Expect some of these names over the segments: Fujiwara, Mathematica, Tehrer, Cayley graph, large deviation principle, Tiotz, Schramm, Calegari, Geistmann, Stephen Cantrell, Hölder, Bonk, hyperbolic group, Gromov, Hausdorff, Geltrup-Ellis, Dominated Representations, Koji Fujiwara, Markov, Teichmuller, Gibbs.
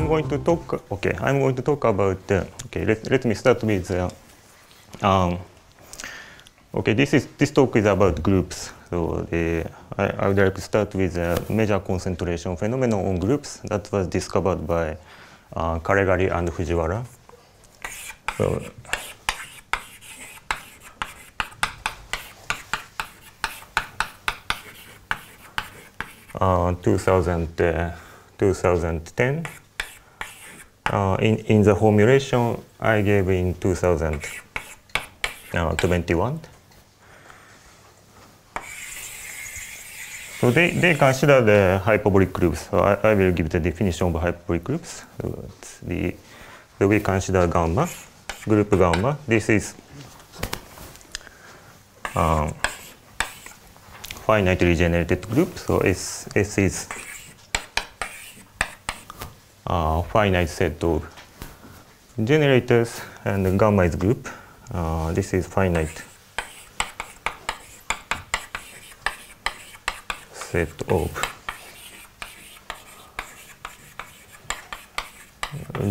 I'm going to talk. Okay, I'm going to talk about. Okay, let me start with. Okay, this talk is about groups. So I would like to start with a major concentration phenomenon on groups that was discovered by Calegari and Fujiwara. So, uh, 2010. In the formulation I gave in 2021. So they consider the hyperbolic groups. So I will give the definition of hyperbolic groups. So, we consider gamma, group gamma. This is finitely generated group. So S is a finite set of generators, and gamma is group. This is finite set of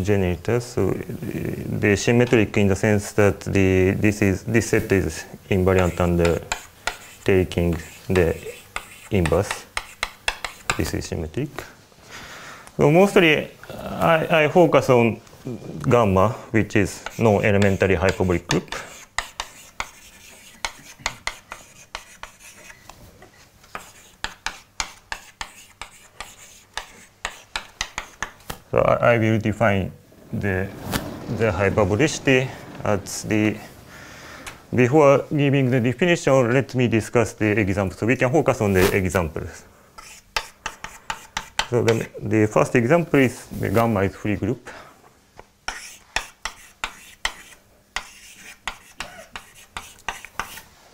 generators. So they're symmetric in the sense that this set is invariant under taking the inverse. This is symmetric. So mostly I focus on gamma, which is non-elementary hyperbolic group. So I will define the hyperbolicity as the. Before giving the definition, let me discuss the examples. So we can focus on the examples. So the first example is the gamma is free group.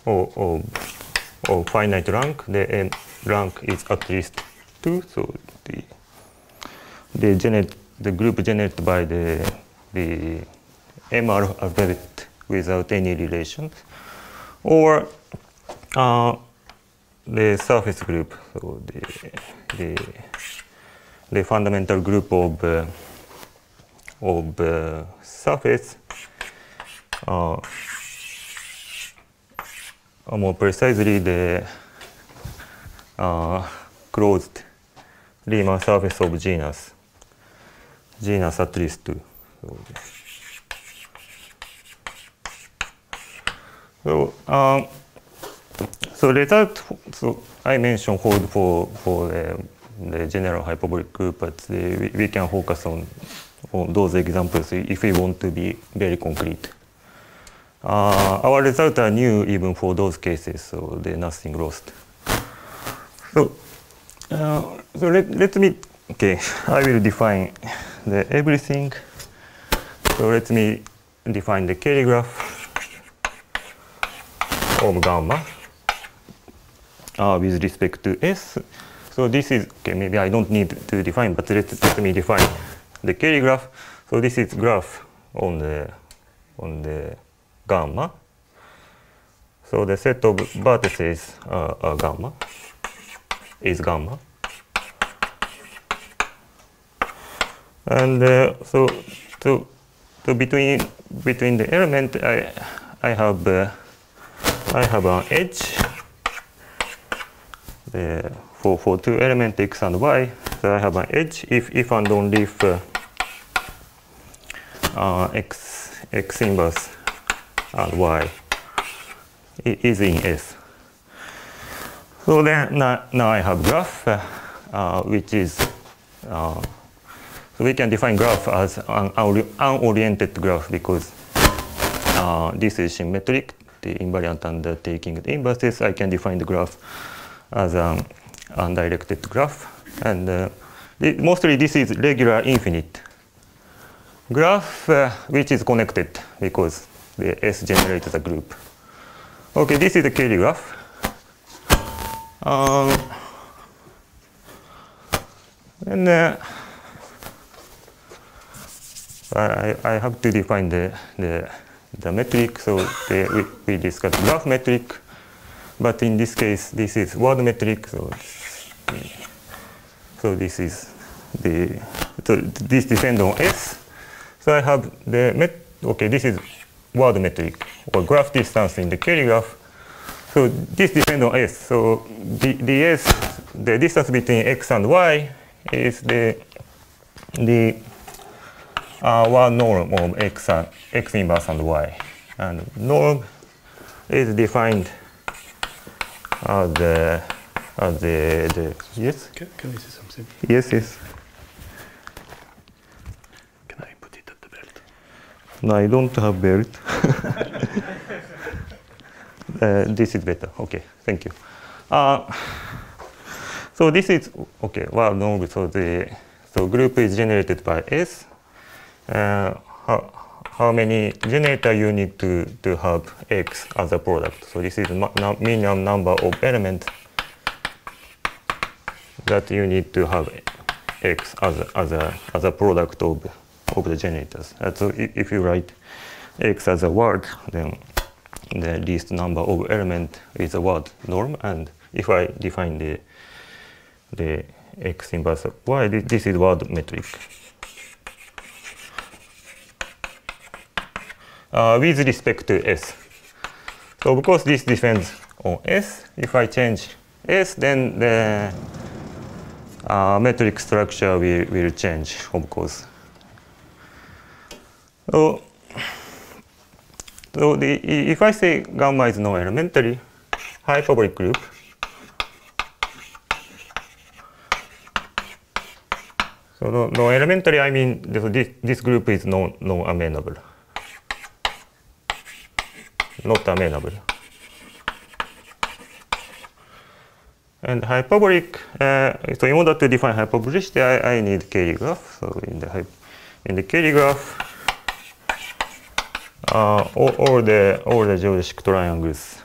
Or finite rank. The n rank is at least 2. So the group generated by the MR alphabet without any relations, or the surface group. So the fundamental group of surface. More precisely, the closed Riemann surface of genus at least 2. So result. So I mentioned hold for the general hyperbolic group, but we can focus on those examples if we want to be very concrete. Our results are new even for those cases, so there's nothing lost. So, let me, okay, I will define everything. So let me define the Calegari graph of gamma with respect to S. So this is, okay, maybe I don't need to define, but let me define the Calegari graph. So this is graph on the gamma. So the set of vertices are gamma, is gamma. And so between the element, I have an edge for two elements x and y. So I have an edge if and only if x inverse and y is in S. So then now I have graph, which is so we can define graph as an unoriented graph because this is symmetric, the invariant under taking the inverses. I can define the graph as an undirected graph, and mostly this is regular infinite graph, which is connected because the S generates a group. Okay, this is the Calegari graph. And I have to define the metric. So we discussed graph metric, but in this case, this is word metric. So this is this depends on S. So I have the this is word metric or graph distance in the Curie graph. So this depends on S. So the distance between X and Y is the norm of X and X inverse and Y. And norm is defined as the yes? Can I say something? Yes, yes. Can I put it at the belt? No, I don't have belt. This is better. Okay, thank you. So this is okay. Well, norm. So the group is generated by S. How many generator you need to have X as a product? So this is minimum number of elements that you need to have X as a product of the generators. So if you write X as a word, then the least number of element is a word norm. And if I define the X inverse of Y, this is word metric. With respect to S. So because this depends on S, if I change S, then the metric structure will change, of course. So if I say gamma is non-elementary, hyperbolic group, so non-elementary, I mean this group is non-amenable. Not amenable. And hyperbolic, so in order to define hyperbolicity, I need Cayley graph. So in the Cayley graph, all the geodesic triangles.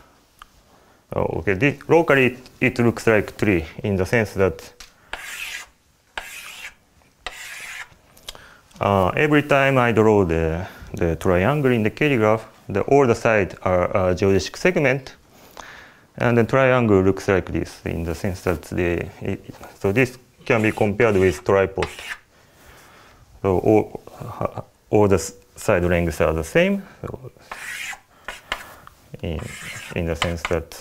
Oh, okay, locally it looks like tree in the sense that every time I draw the triangle in the Cayley graph, all the sides are geodesic segment, and the triangle looks like this in the sense that so this can be compared with tripod. So all the side lengths are the same, so in the sense that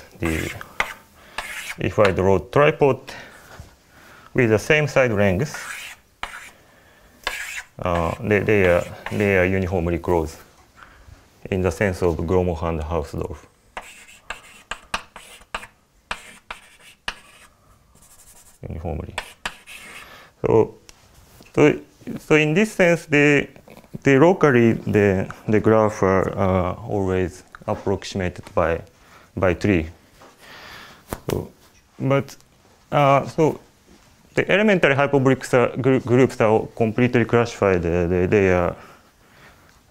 if I draw tripod with the same side lengths, they are uniformly closed. In the sense of Gromov and Hausdorff. Uniformly. So in this sense, locally the graph are always approximated by tree. So, so the elementary hyperbolic groups are completely classified.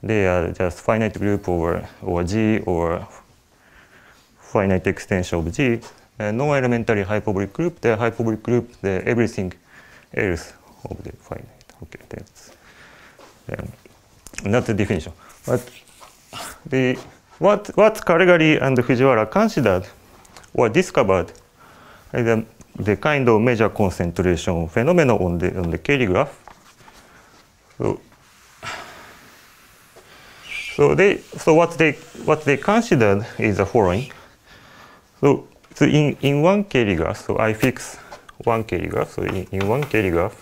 They are just finite group or G or finite extension of G. Non-elementary hyperbolic group, the hyperbolic group, the everything else of the finite. Okay, that's not the definition. But what Calegari and Fujiwara considered or discovered is the kind of major concentration phenomena on the Cayley graph. So what they considered is the following. So in one Cayley graph, so I fix one Cayley graph. So in one Cayley graph,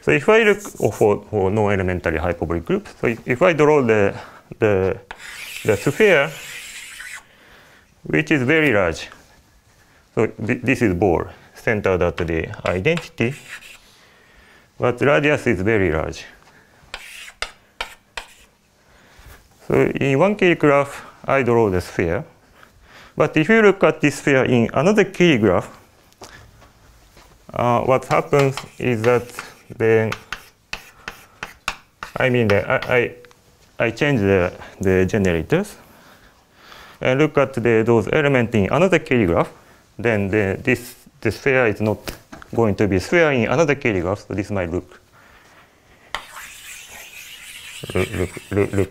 so if I look for non-elementary hyperbolic group, so if I draw the sphere, which is very large, so this is ball centered at the identity, but radius is very large. So in one Cayley graph, I draw the sphere. But if you look at this sphere in another Cayley graph, what happens is that I change the generators and look at those elements in another Cayley graph. Then the sphere is not going to be sphere in another Cayley graph. So this might look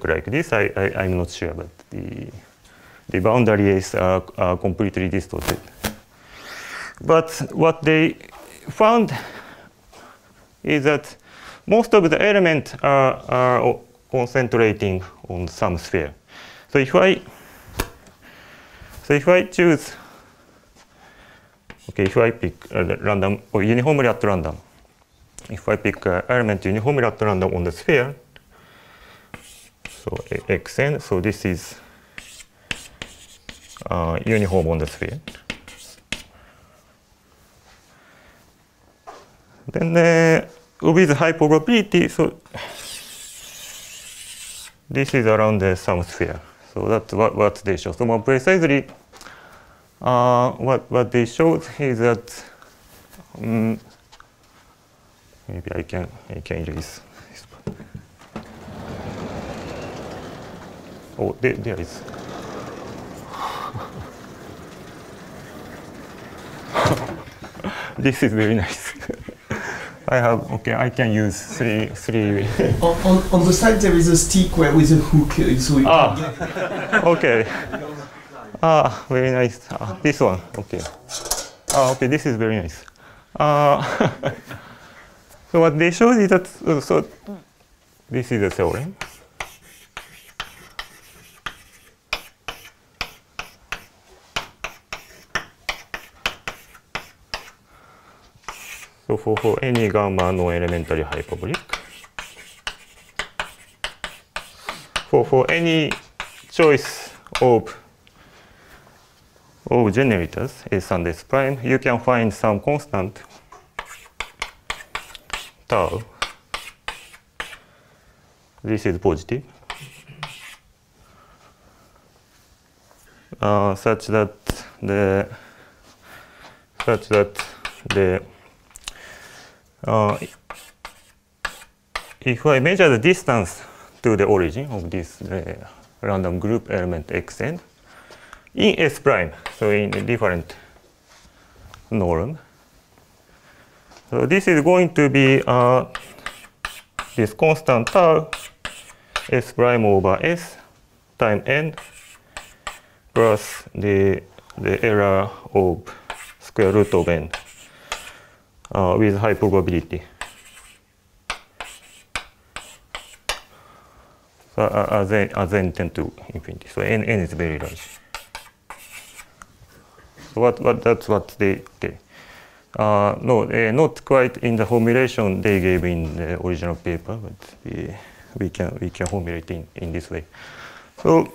like this. I'm not sure, but the boundaries are completely distorted. But what they found is that most of the elements are concentrating on some sphere. So if I choose, okay, if I pick random or uniformly at random, if I pick element uniformly at random on the sphere, so xn, so this is uniform on the sphere. Then with high probability, so this is around the some sphere. So that's what they show. So more precisely, what they showed is that maybe I can erase this part. Oh, there is. This is very nice. I have, okay, I can use three. on the side there is a stick with a hook, so you okay. Very nice. This one, okay. Okay, this is very nice. So what they showed is that, so this is a theorem. So for any gamma non-elementary hyperbolic, for any choice of generators S and S prime, you can find some constant tau. This is positive, such that the if I measure the distance to the origin of this random group element xn in S prime, so in a different norm, so this is going to be this constant tau S prime over S time n plus the error of square root of n. With high probability. So as n tend to infinity. So n is very large. So that's what they not quite in the formulation they gave in the original paper, but we can formulate in this way. So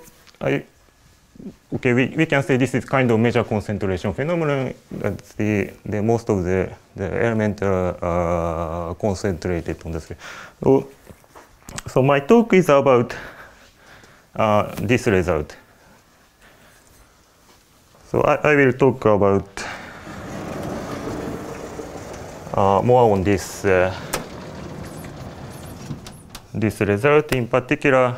we can say this is kind of measure concentration phenomenon, that the most of the elements are concentrated on the sphere. So my talk is about this result. So I will talk about more on this this result in particular.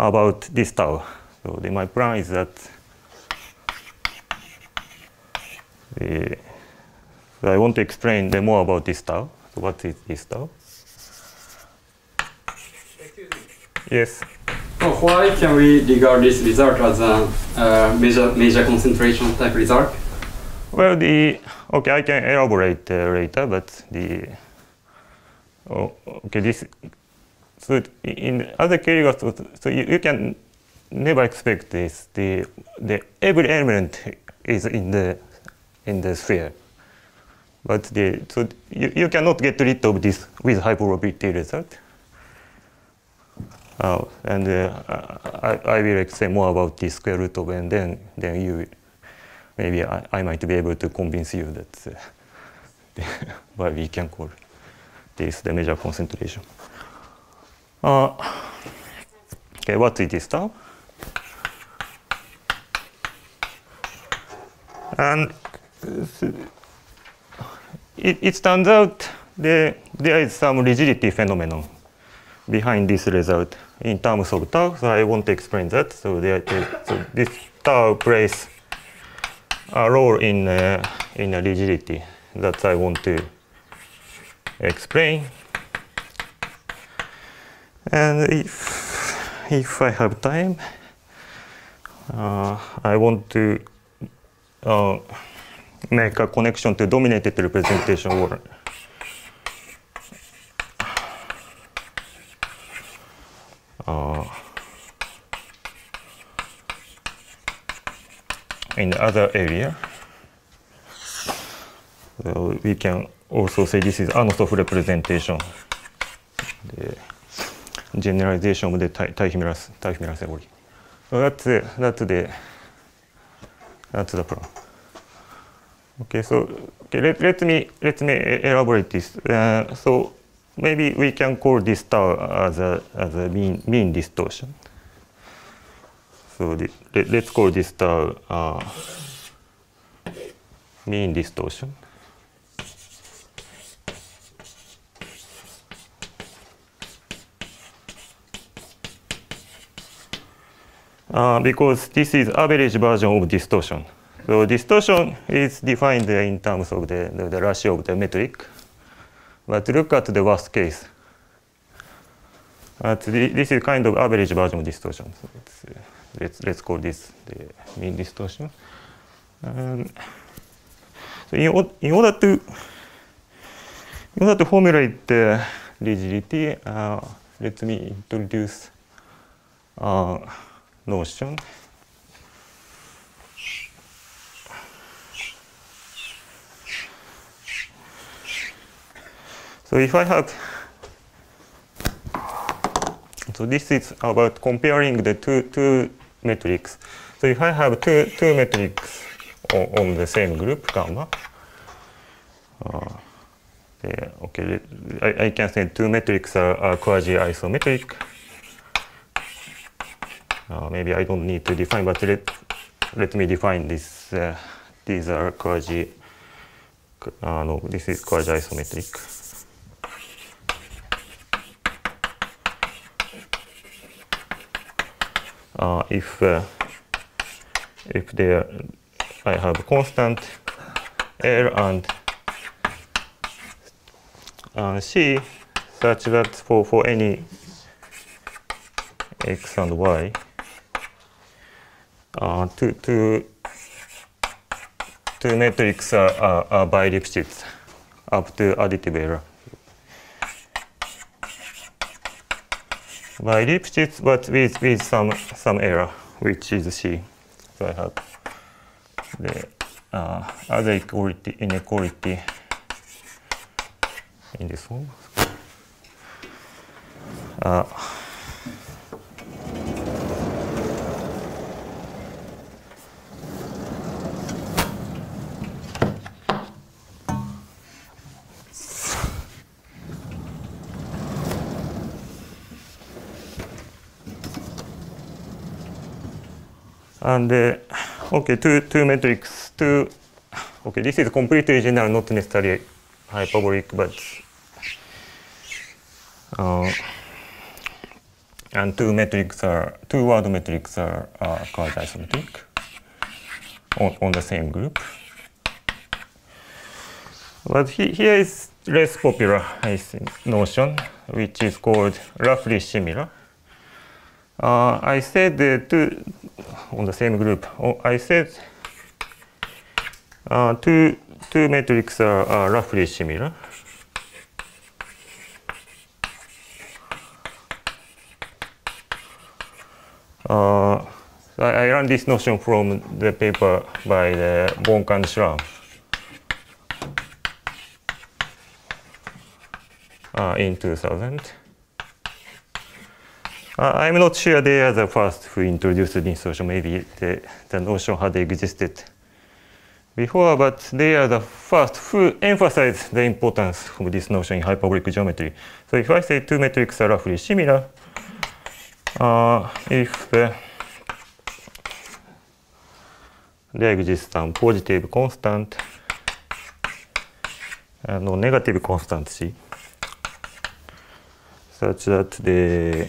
About this tau. So my plan is that I want to explain more about this tau. So what is this tau? Excuse me. Yes. So why can we regard this result as a major concentration type result? Well, I can elaborate later, but so in other cases, so you can never expect this. The every element is in the sphere, but you cannot get rid of this with high probability result. I will explain more about the square root of n. Then maybe I might be able to convince you that why we can call this the major concentration. Okay, what is this tau? And it turns out there is some rigidity phenomenon behind this result in terms of tau. So I want to explain that. So, so this tau plays a role in a rigidity that I want to explain. And if I have time, I want to make a connection to dominated representation wall. In the other area, so we can also say this is Arnaut's representation, the generalization of the Teichmuller theory. So that's the problem. Okay, so okay, let me elaborate this. So maybe we can call this tau as a mean distortion. So let's call this tau mean distortion. Because this is average version of distortion. So distortion is defined in terms of the ratio of the metric. But look at the worst case. This is kind of average version of distortion. So let's call this the mean distortion. So in order to formulate the rigidity, let me introduce notion. So if I have, so this is about comparing the two metrics. So if I have two metrics on the same group gamma, okay, I can say two metrics are quasi-isometric. Maybe I don't need to define, but let me define this. These are quasi. No, this is quasi-isometric. If I have constant L and C such that for any X and Y two metrics are by Lipschitz up to additive error. By Lipschitz, but with some error, which is C. So I have the other inequality in this form. And okay, two metrics. Two. Okay, this is completely general, not necessarily hyperbolic, but and two-word metrics are quasi-isometric on the same group. But here is less popular, I think, notion, which is called roughly similar. I said the two on the same group. Oh, I said two metrics are roughly similar. So I learned this notion from the paper by the Bonk and Schramm in 2000. I'm not sure they are the first who introduced this notion. Maybe the notion had existed before, but they are the first who emphasized the importance of this notion in hyperbolic geometry. So if I say two metrics are roughly similar, if there exists some positive constant and no negative constant C, such that the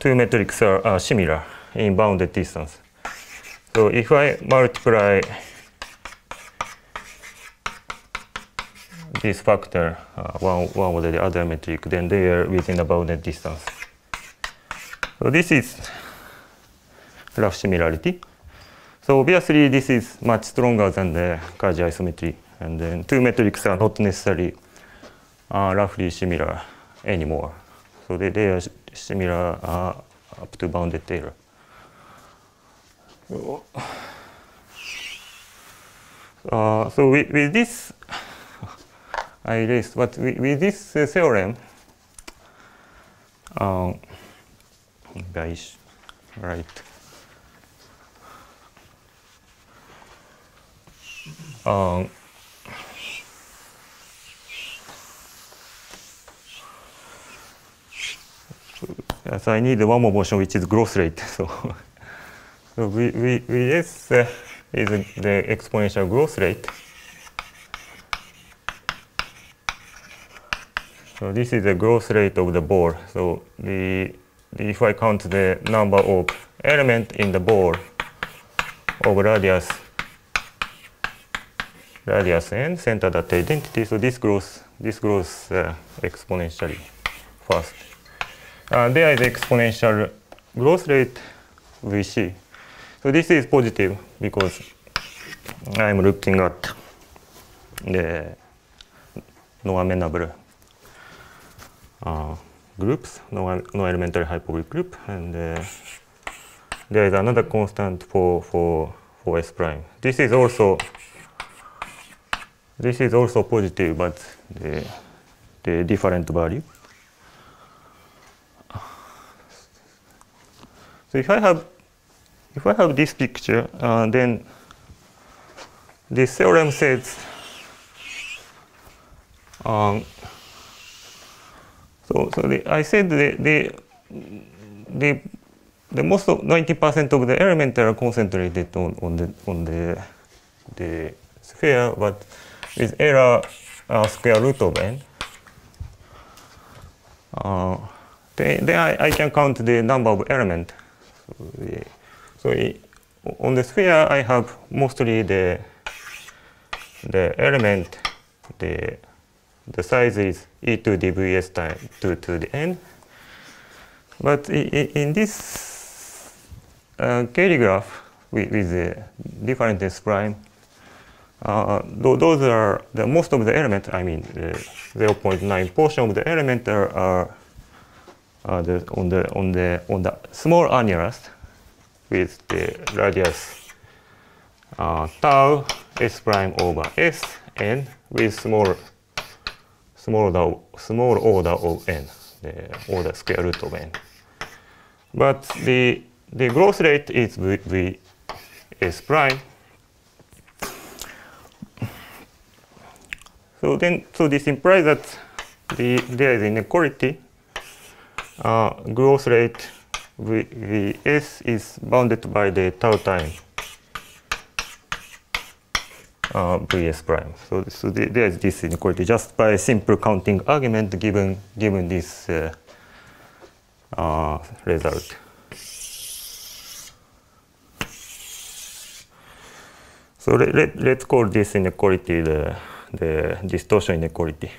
two metrics are similar in bounded distance. So if I multiply this factor, one with the other metric, then they are within a bounded distance. So this is rough similarity. So obviously this is much stronger than the Cauchy isometry, and then two metrics are not necessarily roughly similar anymore. So they are similar up to bounded Taylor. So with this, I erased, but with this theorem, guys, right. So I need one more motion, which is growth rate. So, so Vs is the exponential growth rate. So this is the growth rate of the ball. So if I count the number of elements in the ball of radius n, centered at identity. So this grows exponentially fast. There is exponential growth rate Vc. So this is positive because I'm looking at the non-amenable groups, non-elementary hyperbolic group, and there is another constant for S prime. This is also positive, but the different value. So if I have this picture, then this theorem says I said the most of 90% of the elements are concentrated on the sphere, but with error square root of n. Then I can count the number of elements. So on the sphere, I have mostly the element. The size is e to dvs times 2 to the n. But in this Cayley graph with the different s prime, those are the most of the elements. I mean, the 0.9 portion of the element are on the small annulus with the radius tau s prime over s n with small order of n, the order square root of n. But the growth rate is v s prime. So this implies that there is inequality. Growth rate Vs is bounded by the tau time Vs prime. So there is this inequality just by simple counting argument given this result. So let's call this inequality the distortion inequality.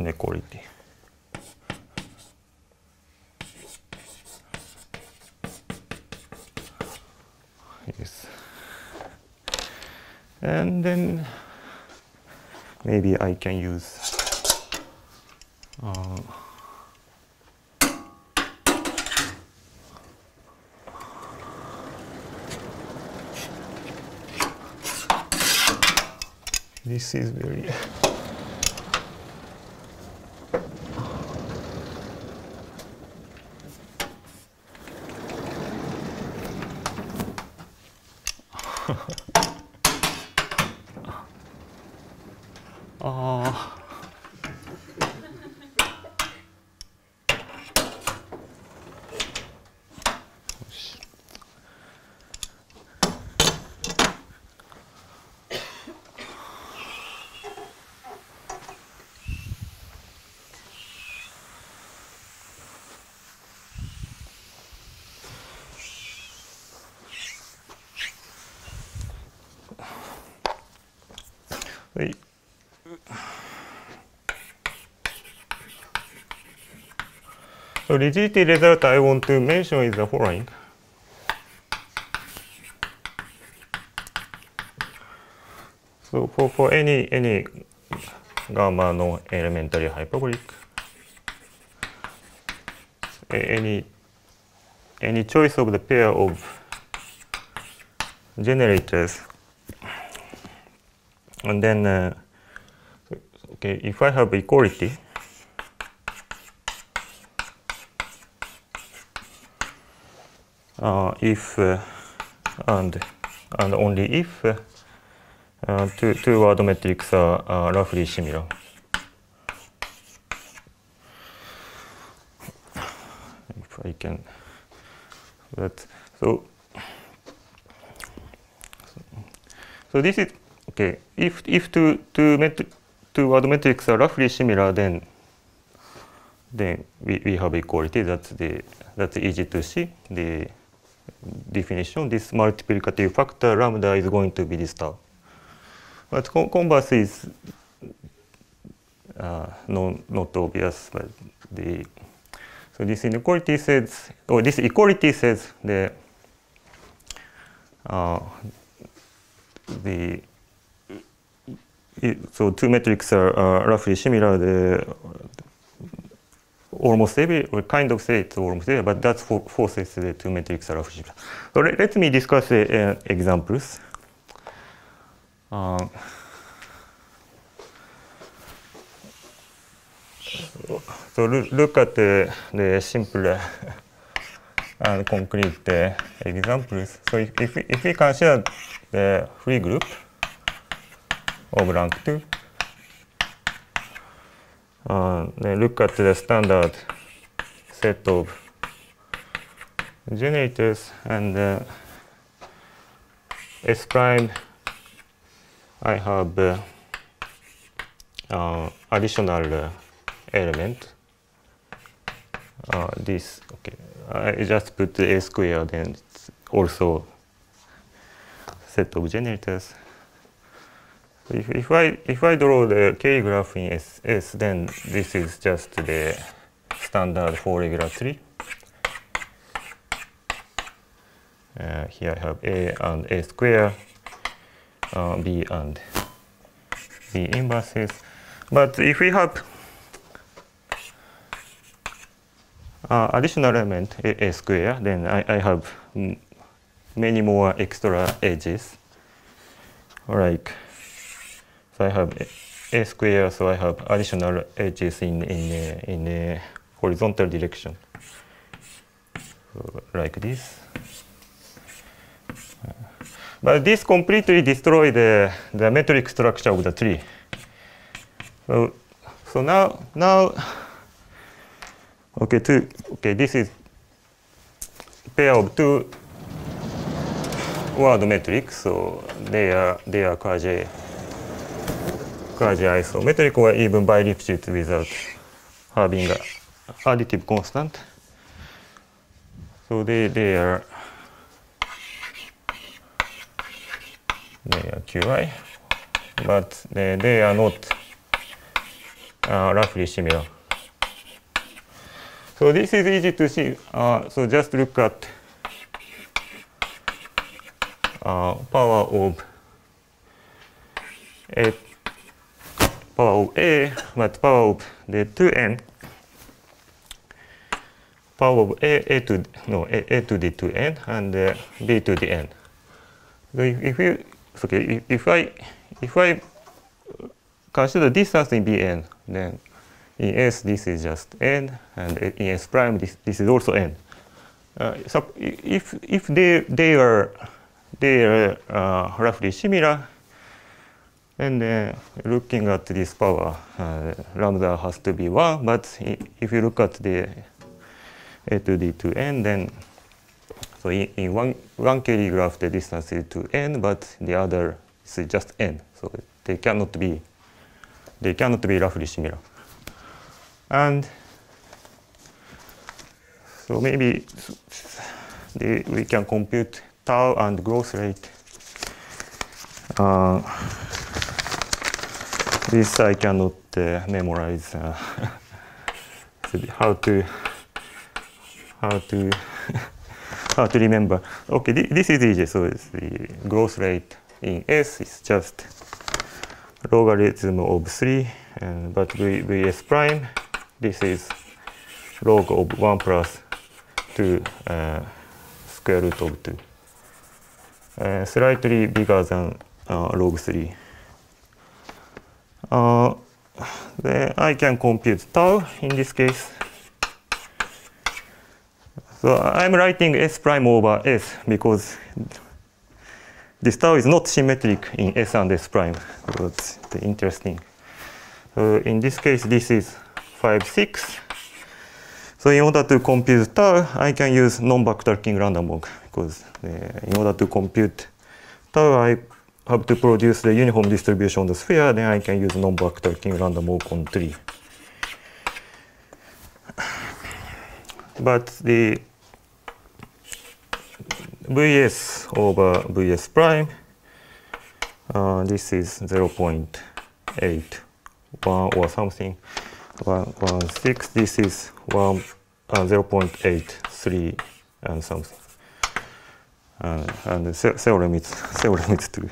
Inequality. Yes. And then maybe I can use this is very So rigidity result I want to mention is the following. So for any gamma non-elementary hyperbolic, any choice of the pair of generators, and then okay, if I have equality, if and only if two word metrics are roughly similar. If I can, but so this is okay. If two word metrics are roughly similar, then we have equality. That's easy to see. The definition, this multiplicative factor lambda is going to be this term. But converse is not obvious. But so this inequality says, or this equality says so two metrics are roughly similar. Almost every, we kind of say it's almost every, but that's for forces the two metrics are roughly similar. So let me discuss examples. So look at the simple and concrete examples. So if we consider the free group of rank 2, then look at the standard set of generators, and S prime I have additional element. This, okay, I just put A squared, and it's also set of generators. So if I draw the K graph in SS, then this is just the standard Fourier graph tree. Here I have A and A squared. B and B inverses, but if we have additional element A square, then I have many more extra edges. Like, so I have A square, so I have additional edges in a horizontal direction, so like this. But this completely destroys the metric structure of the tree. So now okay, this is pair of two word metrics, so they are quasi isometric or even bilipsite without having an additive constant. So they are Qi, but they are not roughly similar. So this is easy to see. So just look at power of A, but power of the 2n, power of A to the 2n, and B to the n. So if I consider distance in Bn, then in S this is just n, and in S prime this is also n. So if they are roughly similar, then looking at this power, lambda has to be 1. But if you look at the a to d to n, then so in one Kelly graph, the distance is to n, but the other is just n. So they cannot be roughly similar. And so maybe we can compute tau and growth rate. This I cannot memorize. How to how to remember. Okay, this is easy. So it's the growth rate in S is just logarithm of 3, but Vs prime, this is log of 1 plus 2 square root of 2. Slightly bigger than log 3. Then I can compute tau in this case. So I'm writing S prime over S because this tau is not symmetric in S and S prime. So that's interesting. In this case, this is 5, 6. So in order to compute tau, I can use non-backtracking random walk because in order to compute tau, I have to produce the uniform distribution of the sphere. Then I can use non-backtracking random walk on tree. But the Vs over Vs prime, this is 0.81 or something. 116, this is 0.83 and something. And the theorem is 2.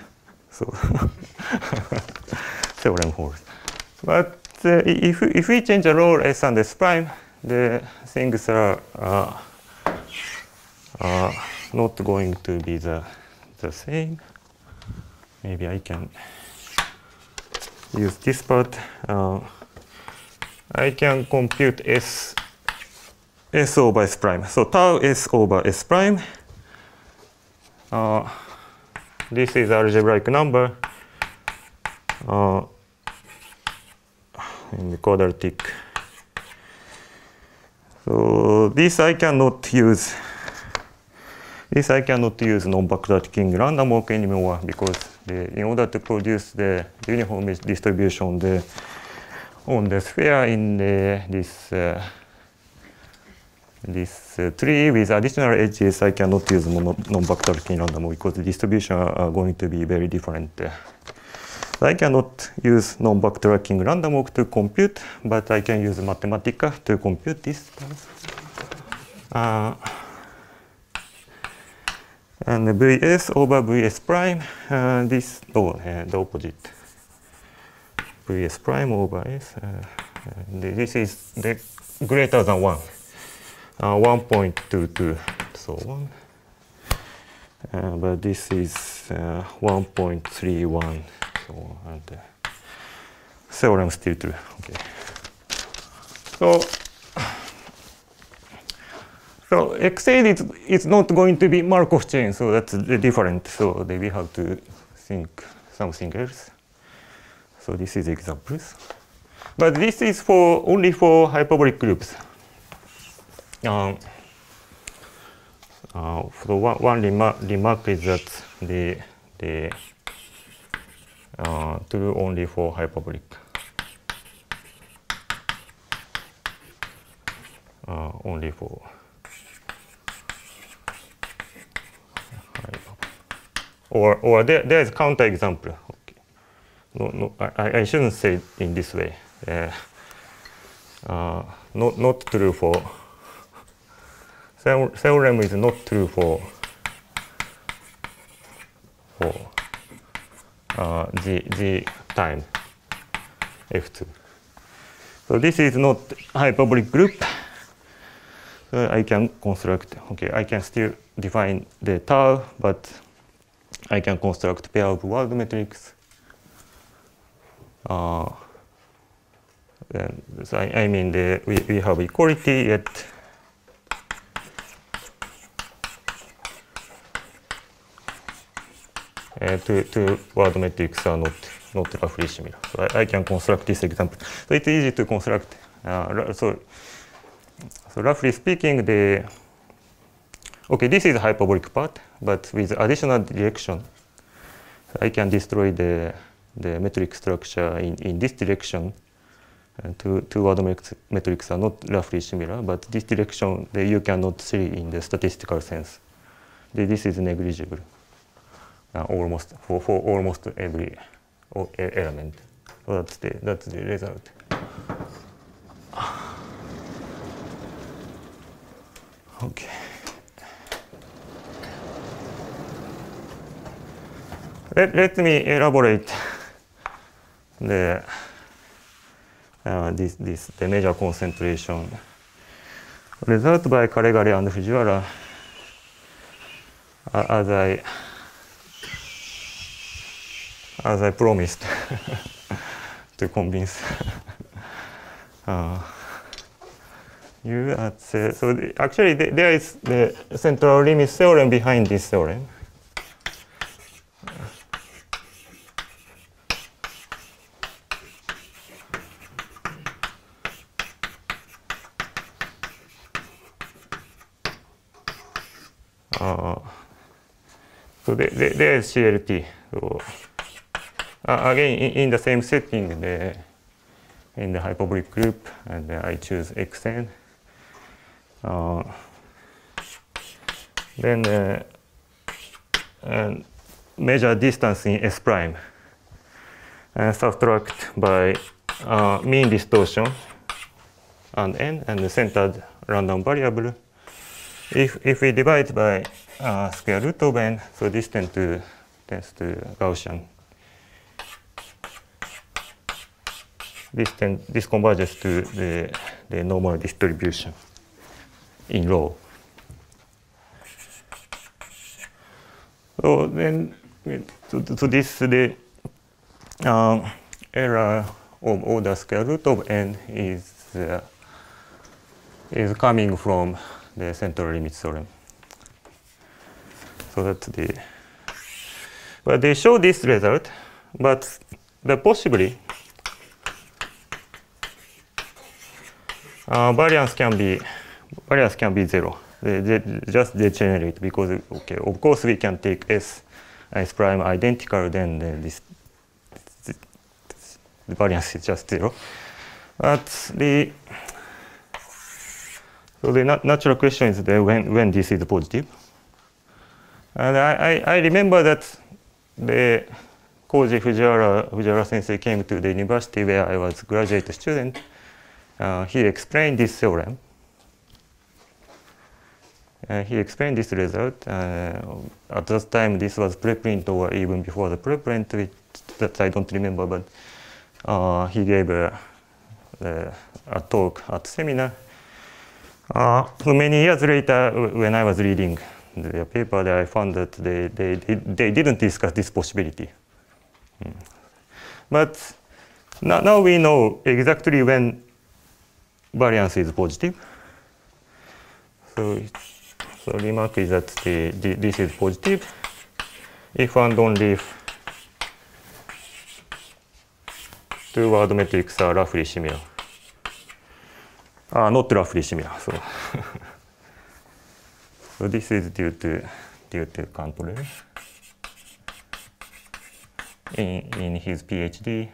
So theorem holds. But if we change the role S and S prime, the things are not going to be the same. Maybe I can use this part. I can compute S over S prime. So tau S over S prime. This is algebraic number in the quadratic. So this I cannot use. This I cannot use non-backtracking random walk anymore because in order to produce the uniform distribution, on the sphere in this tree with additional edges, I cannot use non-backtracking random walk because the distribution are going to be very different. I cannot use non-backtracking random walk to compute, but I can use Mathematica to compute this. And the Vs over Vs prime, the opposite. Vs prime over S, this is the greater than 1, 1.22, so 1. But this is 1.31, so on, and theorem still true. Okay. So X8 is not going to be Markov chain, so that's different. So we have to think something else. So this is examples, but this is only for hyperbolic groups. So one remark is that they true only for hyperbolic. Only for hyperbolic. Or there is counter example. No, I shouldn't say it in this way. Not true for theorem is not true for G time F2. So this is not hyperbolic group. So I can construct. Okay, I can still define the tau, but I can construct pair of world matrix. So I mean, we have equality, yet two word metrics are not roughly similar. So I can construct this example. So it's easy to construct. So roughly speaking, okay, this is a hyperbolic part, but with additional direction, I can destroy the metric structure in this direction. Two word metrics are not roughly similar, but this direction you cannot see in the statistical sense. This is negligible almost for almost every element. So that's the result. Okay. Let me elaborate the major concentration result by Calegari and Fujiwara, as I promised to convince you at so actually there is the central limit theorem behind this theorem. So there is CLT. So, again, in the same setting, in the hyperbolic group, and I choose Xn. Then measure distance in S prime, and subtract by mean distortion and n and the centered random variable. If we divide by square root of n, so this tends to Gaussian. This converges to the normal distribution in row. So then, to this the error of order square root of n is coming from the central limit theorem. So that's but they show this result, but possibly variance can be zero. They just degenerate because okay, of course we can take S prime identical, then the variance is just zero. But the natural question is when this is positive. And I remember that the Koji Fujiwara-sensei came to the university where I was a graduate student. He explained this theorem. He explained this result. At that time, this was preprint or even before the preprint, that I don't remember, but he gave a talk at seminar. So many years later, when I was reading the paper, I found that they didn't discuss this possibility. But now we know exactly when variance is positive. So remark is that this is positive if and only if two word metrics are roughly similar. Not roughly similar. So, so this is due to Cantrell. In his PhD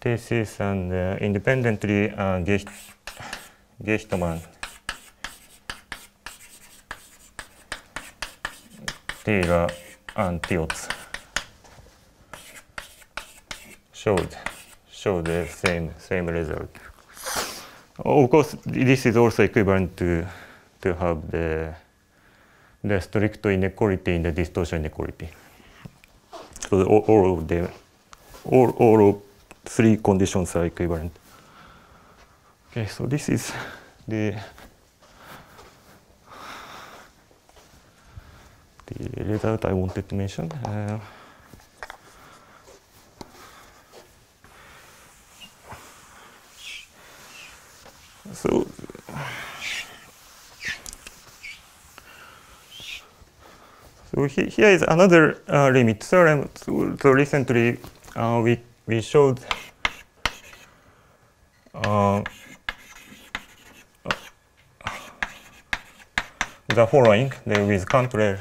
thesis, and independently Geistmann, Tehrer, and Tiotz showed the same result. Of course, this is also equivalent to have the strict inequality in the distortion inequality. So all of three conditions are equivalent. Okay, so this is the result I wanted to mention. So here is another limit theorem. So recently we showed the following with Cantrell,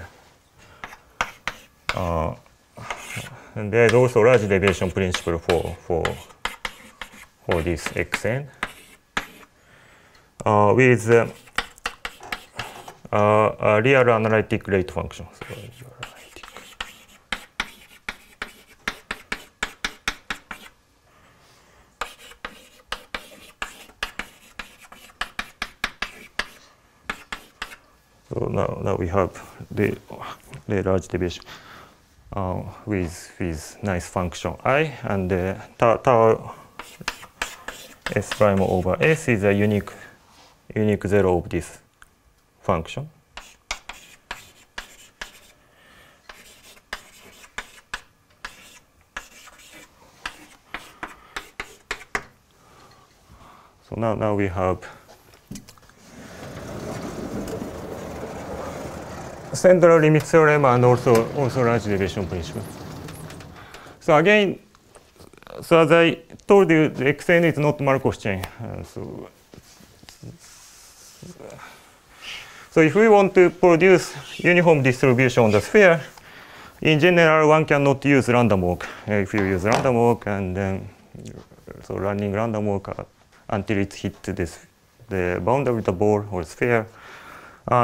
and there is also large deviation principle for this xn. With a real analytic rate function. So now we have the large division with nice function I, and tau s prime over s is a unique zero of this function. So now we have central limit theorem and also large division principle. So again, so as I told you, the Xn is not Markov chain. So if we want to produce uniform distribution on the sphere, in general, one cannot use random walk. If you use random walk and then so running random walk until it hits the boundary of the ball or sphere,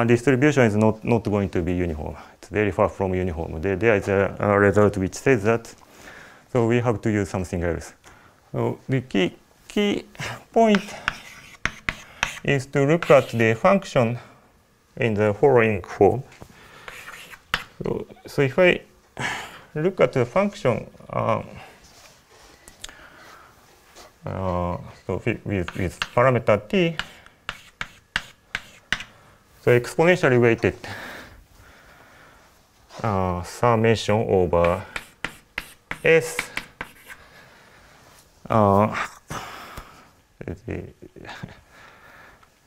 distribution is not going to be uniform. It's very far from uniform. There is a result which says that. So we have to use something else. So the key point is to look at the function in the following form. So if I look at the function, so with parameter t, so exponentially weighted summation over s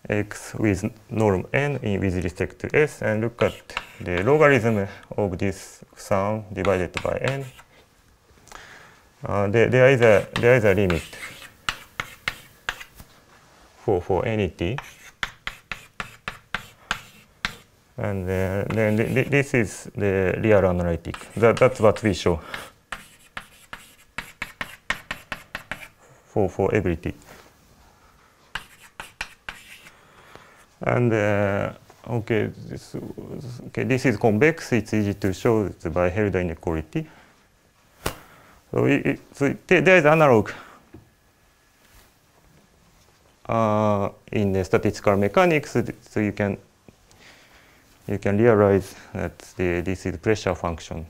x with norm n with respect to s, and look at the logarithm of this sum divided by n. There is a limit for any t, and then this is the real analytic. That's what we show for every t. And this is convex. It's easy to show by Hölder inequality. So, there is analog in the statistical mechanics, so you can realize that this is pressure function.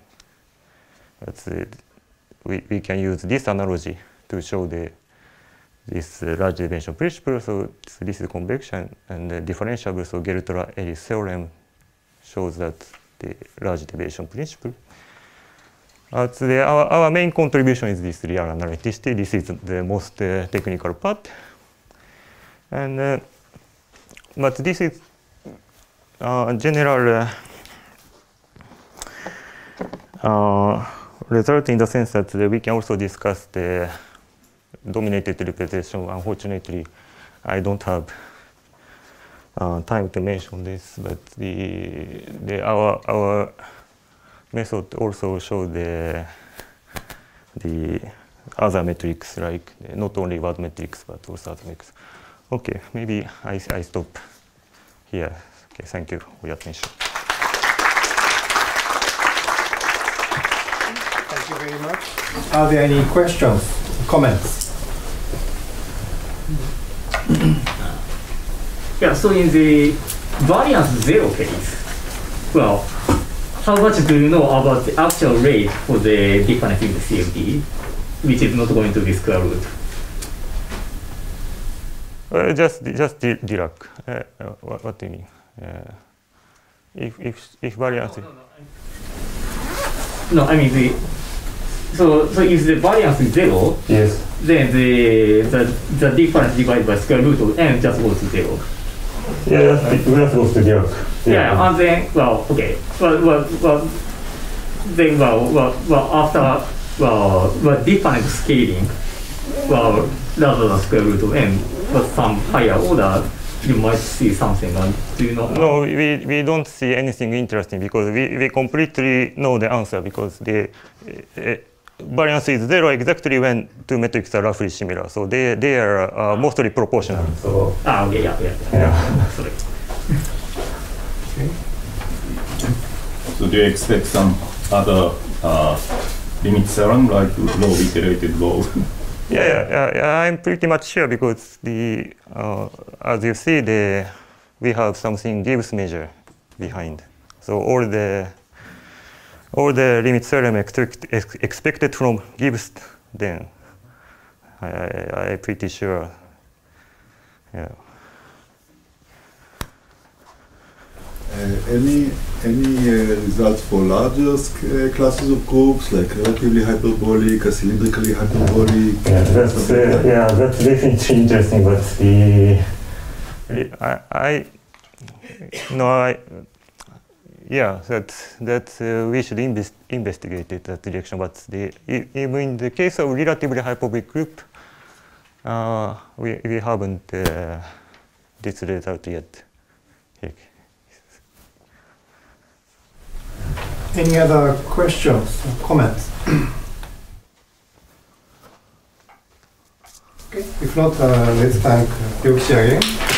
That's we can use this analogy to show this large dimension principle. So this is convection, and the differentiable. So Geltrup-Ellis theorem shows that the large dimension principle. Our main contribution is this real analyticity. This is the most technical part. And but this is general result in the sense that we can also discuss the dominated representation. Unfortunately, I don't have time to mention this, but our method also shows the other metrics, like not only WAD metrics but also other metrics. Okay, maybe I stop here. Okay, thank you for your attention. Thank you very much. Are there any questions, comments? Yeah, so in the variance zero case, well, how much do you know about the actual rate for the difference in the CFD, which is not going to be square root? Just Dirac. What do you mean? If variance. No, I mean so if the variance is zero, yes, then the difference divided by square root of n just goes to zero. Yeah, that goes to Dirac. Yeah, and then different scaling, rather than square root of n, but some higher order, you might see something, and do you not know? No, we don't see anything interesting because we completely know the answer, because the variance is zero exactly when two metrics are roughly similar. So they are mostly proportional. So Sorry. Okay. So do you expect some other limit theorem, like low iterated law? Yeah, I'm pretty much sure, because as you see, we have something Gibbs measure behind. So all the limit theorem expected from Gibbs then. I'm pretty sure. Yeah. Any results for larger classes of groups, like relatively hyperbolic, cylindrically hyperbolic? Yeah, that's definitely interesting. But we should investigate it, that direction. But even in the case of relatively hyperbolic group, we haven't this result yet. Any other questions or comments? Okay, if not, let's thank Tiotz again.